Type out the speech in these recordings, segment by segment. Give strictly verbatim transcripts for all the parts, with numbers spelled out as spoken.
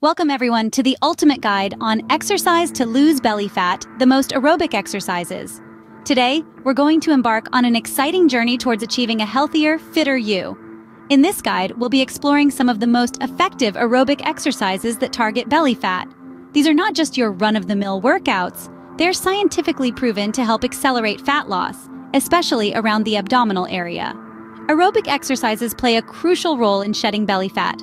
Welcome everyone to the ultimate guide on exercise to lose belly fat, the most aerobic exercises. Today, we're going to embark on an exciting journey towards achieving a healthier, fitter you. In this guide, we'll be exploring some of the most effective aerobic exercises that target belly fat. These are not just your run-of-the-mill workouts, they're scientifically proven to help accelerate fat loss, especially around the abdominal area. Aerobic exercises play a crucial role in shedding belly fat.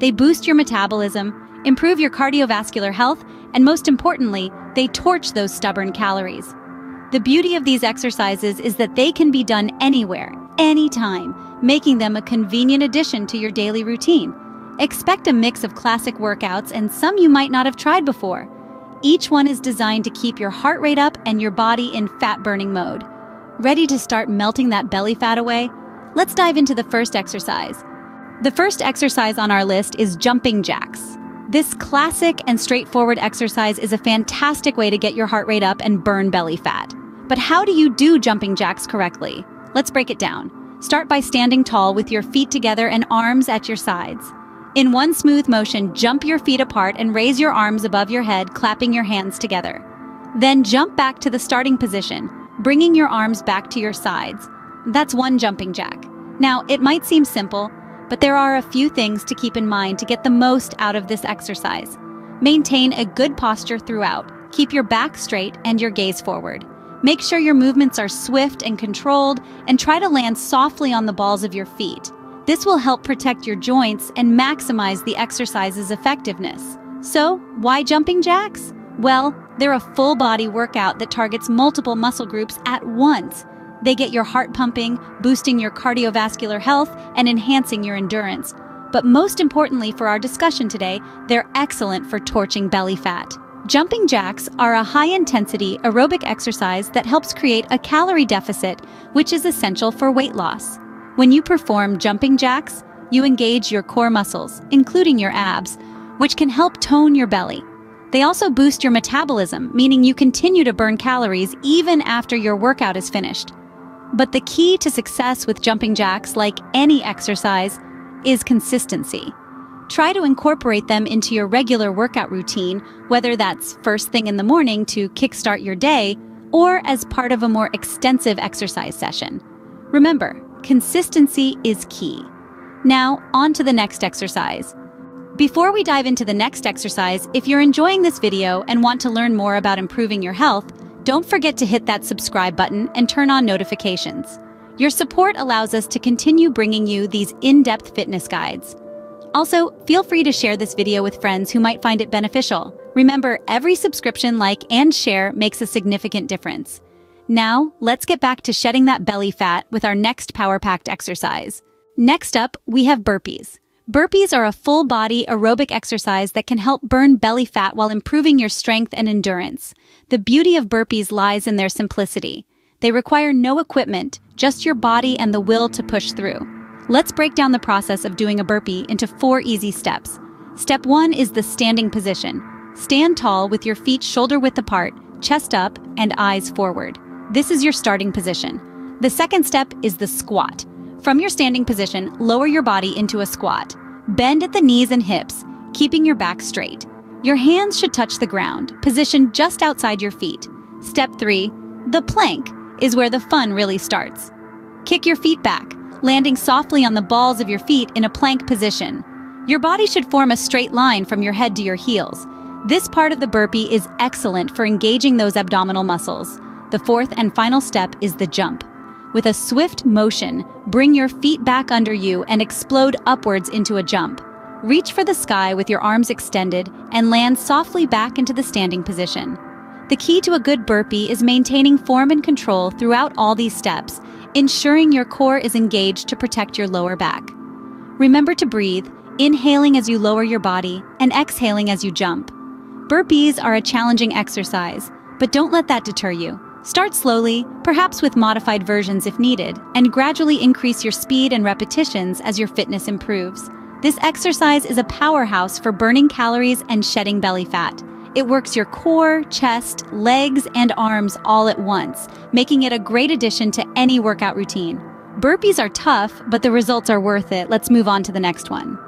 They boost your metabolism, improve your cardiovascular health, and most importantly, they torch those stubborn calories. The beauty of these exercises is that they can be done anywhere, anytime, making them a convenient addition to your daily routine. Expect a mix of classic workouts and some you might not have tried before. Each one is designed to keep your heart rate up and your body in fat-burning mode. Ready to start melting that belly fat away? Let's dive into the first exercise. The first exercise on our list is jumping jacks. This classic and straightforward exercise is a fantastic way to get your heart rate up and burn belly fat. But how do you do jumping jacks correctly? Let's break it down. Start by standing tall with your feet together and arms at your sides. In one smooth motion, jump your feet apart and raise your arms above your head, clapping your hands together. Then jump back to the starting position, bringing your arms back to your sides. That's one jumping jack. Now, it might seem simple, but there are a few things to keep in mind to get the most out of this exercise. Maintain a good posture throughout. Keep your back straight and your gaze forward. Make sure your movements are swift and controlled, and try to land softly on the balls of your feet. This will help protect your joints and maximize the exercise's effectiveness. So, why jumping jacks? Well, they're a full-body workout that targets multiple muscle groups at once. They get your heart pumping, boosting your cardiovascular health, and enhancing your endurance. But most importantly for our discussion today, they're excellent for torching belly fat. Jumping jacks are a high-intensity aerobic exercise that helps create a calorie deficit, which is essential for weight loss. When you perform jumping jacks, you engage your core muscles, including your abs, which can help tone your belly. They also boost your metabolism, meaning you continue to burn calories even after your workout is finished. But the key to success with jumping jacks, like any exercise, is consistency. Try to incorporate them into your regular workout routine, whether that's first thing in the morning to kickstart your day, or as part of a more extensive exercise session. Remember, consistency is key. Now, on to the next exercise. Before we dive into the next exercise, if you're enjoying this video and want to learn more about improving your health, don't forget to hit that subscribe button and turn on notifications. Your support allows us to continue bringing you these in-depth fitness guides. Also, feel free to share this video with friends who might find it beneficial. Remember, every subscription, like, and share makes a significant difference. Now, let's get back to shedding that belly fat with our next power-packed exercise. Next up, we have burpees. Burpees are a full-body aerobic exercise that can help burn belly fat while improving your strength and endurance. The beauty of burpees lies in their simplicity. They require no equipment, just your body and the will to push through. Let's break down the process of doing a burpee into four easy steps. Step one is the standing position. Stand tall with your feet shoulder-width apart, chest up, and eyes forward. This is your starting position. The second step is the squat. From your standing position, lower your body into a squat. Bend at the knees and hips, keeping your back straight. Your hands should touch the ground, positioned just outside your feet. Step three, the plank, is where the fun really starts. Kick your feet back, landing softly on the balls of your feet in a plank position. Your body should form a straight line from your head to your heels. This part of the burpee is excellent for engaging those abdominal muscles. The fourth and final step is the jump. With a swift motion, bring your feet back under you and explode upwards into a jump. Reach for the sky with your arms extended and land softly back into the standing position. The key to a good burpee is maintaining form and control throughout all these steps, ensuring your core is engaged to protect your lower back. Remember to breathe, inhaling as you lower your body and exhaling as you jump. Burpees are a challenging exercise, but don't let that deter you. Start slowly, perhaps with modified versions if needed, and gradually increase your speed and repetitions as your fitness improves. This exercise is a powerhouse for burning calories and shedding belly fat. It works your core, chest, legs, and arms all at once, making it a great addition to any workout routine. Burpees are tough, but the results are worth it. Let's move on to the next one.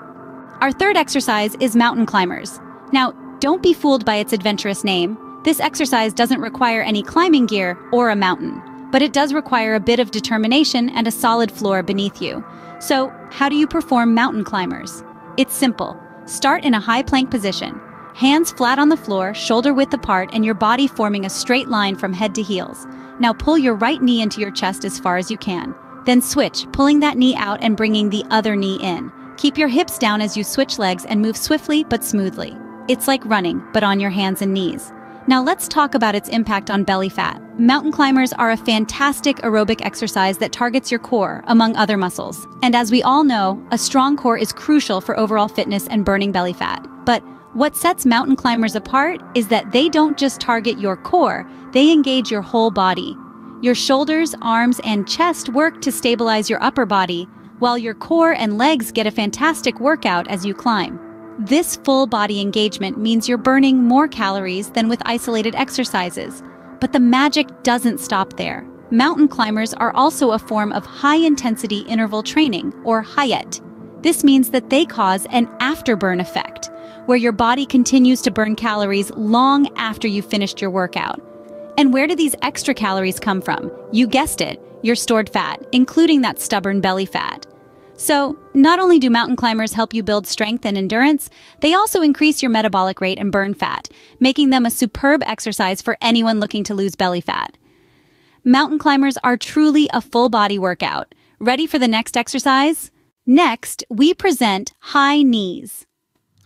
Our third exercise is mountain climbers. Now, don't be fooled by its adventurous name. This exercise doesn't require any climbing gear or a mountain, but it does require a bit of determination and a solid floor beneath you. So, how do you perform mountain climbers? It's simple. Start in a high plank position, hands flat on the floor, shoulder width apart, and your body forming a straight line from head to heels. Now pull your right knee into your chest as far as you can. Then switch, pulling that knee out and bringing the other knee in. Keep your hips down as you switch legs and move swiftly but smoothly. It's like running, but on your hands and knees. Now let's talk about its impact on belly fat. Mountain climbers are a fantastic aerobic exercise that targets your core, among other muscles. And as we all know, a strong core is crucial for overall fitness and burning belly fat. But what sets mountain climbers apart is that they don't just target your core, they engage your whole body. Your shoulders, arms, and chest work to stabilize your upper body, while your core and legs get a fantastic workout as you climb. This full-body engagement means you're burning more calories than with isolated exercises. But the magic doesn't stop there. Mountain climbers are also a form of high-intensity interval training, or HIIT. This means that they cause an afterburn effect, where your body continues to burn calories long after you've finished your workout. And where do these extra calories come from? You guessed it, your stored fat, including that stubborn belly fat. So, not only do mountain climbers help you build strength and endurance, they also increase your metabolic rate and burn fat, making them a superb exercise for anyone looking to lose belly fat. Mountain climbers are truly a full-body workout. Ready for the next exercise? Next, we present high knees.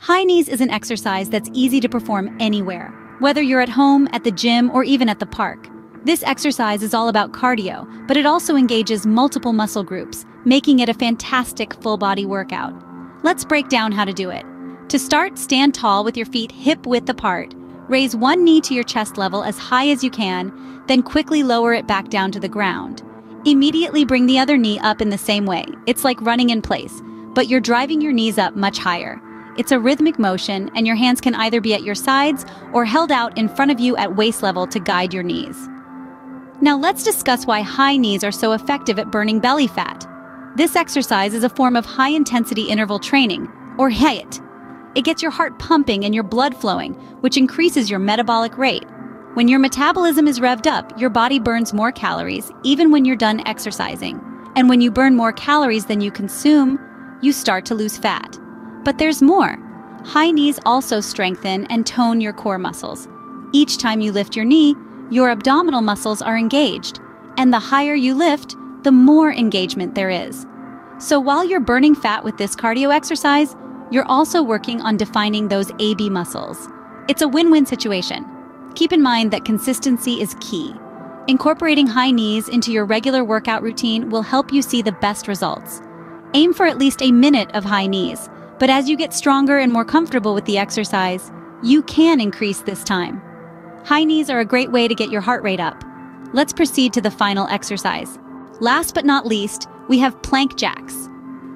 High knees is an exercise that's easy to perform anywhere, whether you're at home, at the gym, or even at the park. This exercise is all about cardio, but it also engages multiple muscle groups, making it a fantastic full-body workout. Let's break down how to do it. To start, stand tall with your feet hip-width apart. Raise one knee to your chest level as high as you can, then quickly lower it back down to the ground. Immediately bring the other knee up in the same way. It's like running in place, but you're driving your knees up much higher. It's a rhythmic motion, and your hands can either be at your sides or held out in front of you at waist level to guide your knees. Now let's discuss why high knees are so effective at burning belly fat. This exercise is a form of high-intensity interval training, or HIIT. It gets your heart pumping and your blood flowing, which increases your metabolic rate. When your metabolism is revved up, your body burns more calories, even when you're done exercising. And when you burn more calories than you consume, you start to lose fat. But there's more. High knees also strengthen and tone your core muscles. Each time you lift your knee, your abdominal muscles are engaged, and the higher you lift, the more engagement there is. So while you're burning fat with this cardio exercise, you're also working on defining those A B muscles. It's a win-win situation. Keep in mind that consistency is key. Incorporating high knees into your regular workout routine will help you see the best results. Aim for at least a minute of high knees, but as you get stronger and more comfortable with the exercise, you can increase this time. High knees are a great way to get your heart rate up. Let's proceed to the final exercise. Last but not least, we have plank jacks.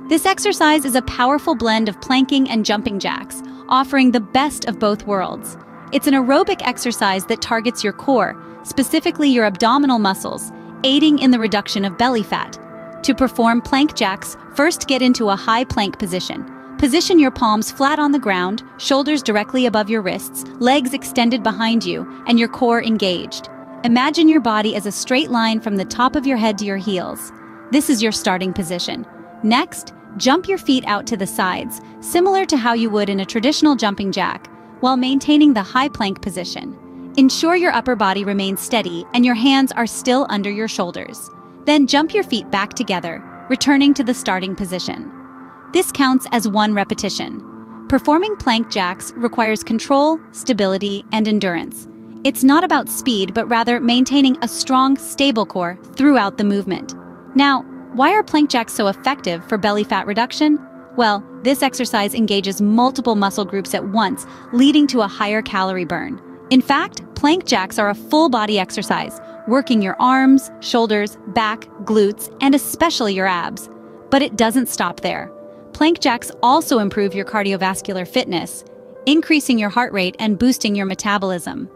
This exercise is a powerful blend of planking and jumping jacks, offering the best of both worlds. It's an aerobic exercise that targets your core, specifically your abdominal muscles, aiding in the reduction of belly fat. To perform plank jacks, first get into a high plank position. Position your palms flat on the ground, shoulders directly above your wrists, legs extended behind you, and your core engaged. Imagine your body as a straight line from the top of your head to your heels. This is your starting position. Next, jump your feet out to the sides, similar to how you would in a traditional jumping jack, while maintaining the high plank position. Ensure your upper body remains steady and your hands are still under your shoulders. Then jump your feet back together, returning to the starting position. This counts as one repetition. Performing plank jacks requires control, stability, and endurance. It's not about speed, but rather maintaining a strong, stable core throughout the movement. Now, why are plank jacks so effective for belly fat reduction? Well, this exercise engages multiple muscle groups at once, leading to a higher calorie burn. In fact, plank jacks are a full-body exercise, working your arms, shoulders, back, glutes, and especially your abs. But it doesn't stop there. Plank jacks also improve your cardiovascular fitness, increasing your heart rate and boosting your metabolism.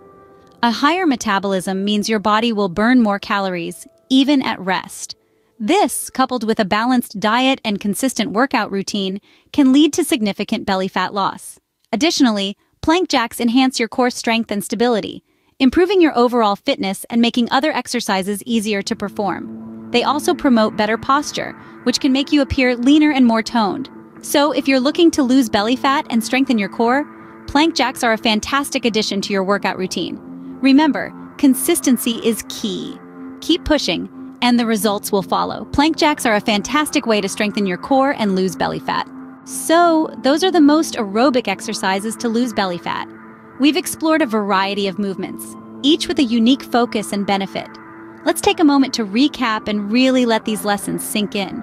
A higher metabolism means your body will burn more calories, even at rest. This, coupled with a balanced diet and consistent workout routine, can lead to significant belly fat loss. Additionally, plank jacks enhance your core strength and stability, improving your overall fitness and making other exercises easier to perform. They also promote better posture, which can make you appear leaner and more toned. So, if you're looking to lose belly fat and strengthen your core, plank jacks are a fantastic addition to your workout routine. Remember, consistency is key. Keep pushing, and the results will follow. Plank jacks are a fantastic way to strengthen your core and lose belly fat. So, those are the most aerobic exercises to lose belly fat. We've explored a variety of movements, each with a unique focus and benefit. Let's take a moment to recap and really let these lessons sink in.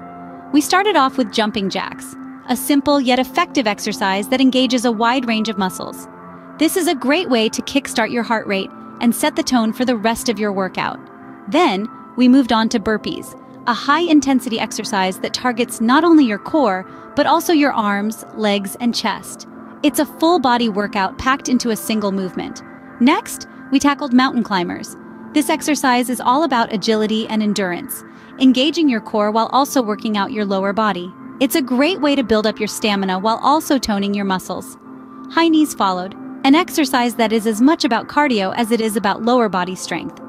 We started off with jumping jacks, a simple yet effective exercise that engages a wide range of muscles. This is a great way to kickstart your heart rate and set the tone for the rest of your workout. Then, we moved on to burpees, a high-intensity exercise that targets not only your core, but also your arms, legs, and chest. It's a full-body workout packed into a single movement. Next, we tackled mountain climbers. This exercise is all about agility and endurance, engaging your core while also working out your lower body. It's a great way to build up your stamina while also toning your muscles. High knees followed, an exercise that is as much about cardio as it is about lower body strength.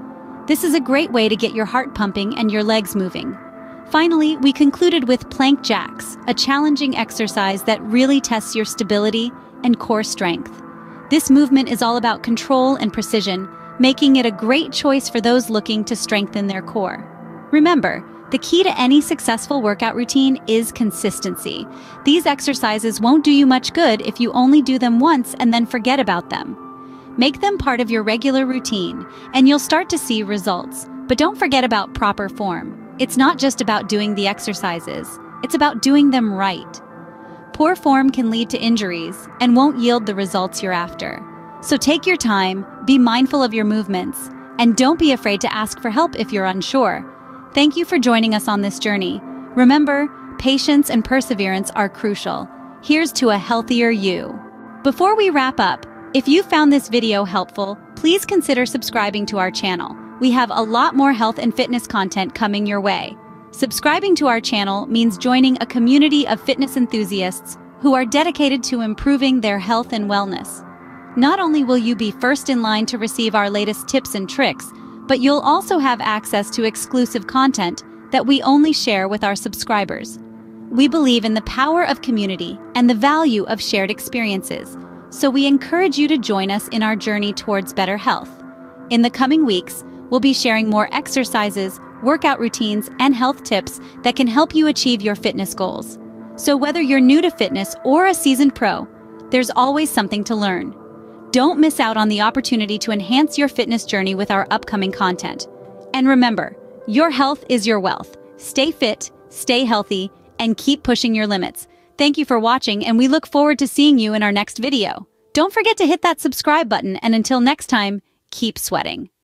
This is a great way to get your heart pumping and your legs moving. Finally, we concluded with plank jacks, a challenging exercise that really tests your stability and core strength. This movement is all about control and precision, making it a great choice for those looking to strengthen their core. Remember, the key to any successful workout routine is consistency. These exercises won't do you much good if you only do them once and then forget about them. Make them part of your regular routine, and you'll start to see results. But don't forget about proper form. It's not just about doing the exercises, it's about doing them right. Poor form can lead to injuries and won't yield the results you're after. So take your time, be mindful of your movements, and don't be afraid to ask for help if you're unsure. Thank you for joining us on this journey. Remember, patience and perseverance are crucial. Here's to a healthier you. Before we wrap up, if you found this video helpful, please consider subscribing to our channel. We have a lot more health and fitness content coming your way. Subscribing to our channel means joining a community of fitness enthusiasts who are dedicated to improving their health and wellness. Not only will you be first in line to receive our latest tips and tricks, but you'll also have access to exclusive content that we only share with our subscribers. We believe in the power of community and the value of shared experiences. So we encourage you to join us in our journey towards better health. In the coming weeks, we'll be sharing more exercises, workout routines, and health tips that can help you achieve your fitness goals. So whether you're new to fitness or a seasoned pro, there's always something to learn. Don't miss out on the opportunity to enhance your fitness journey with our upcoming content. And remember, your health is your wealth. Stay fit, stay healthy, and keep pushing your limits. Thank you for watching, and we look forward to seeing you in our next video. Don't forget to hit that subscribe button, and until next time, keep sweating.